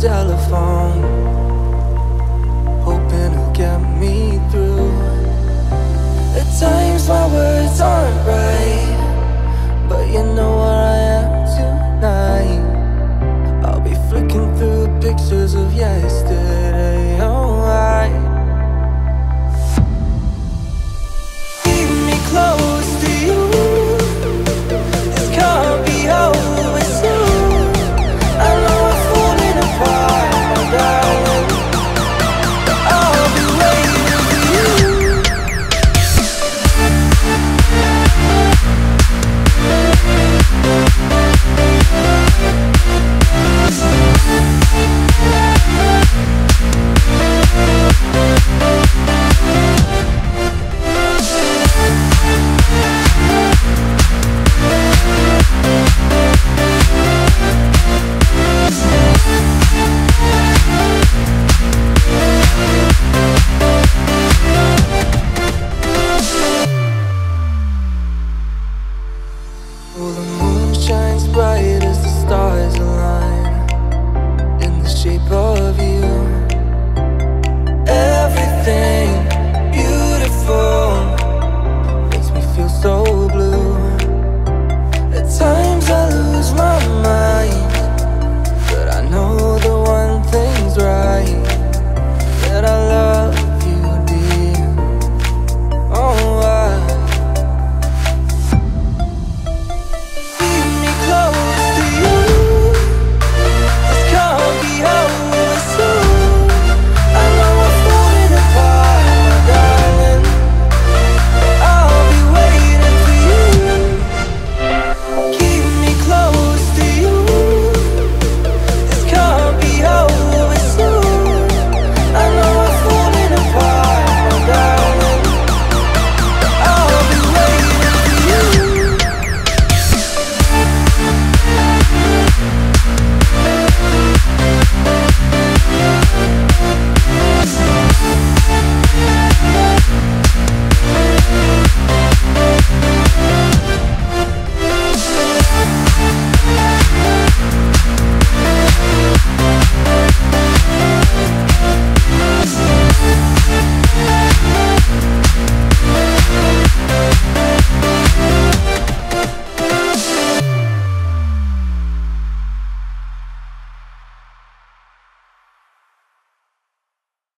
telephone, hoping it'll get me through. At times my words aren't right, but you know what I am tonight. I'll be flicking through pictures of yesterday. Oh, I keep me close to you. This can't be over. Well, the moon shines bright.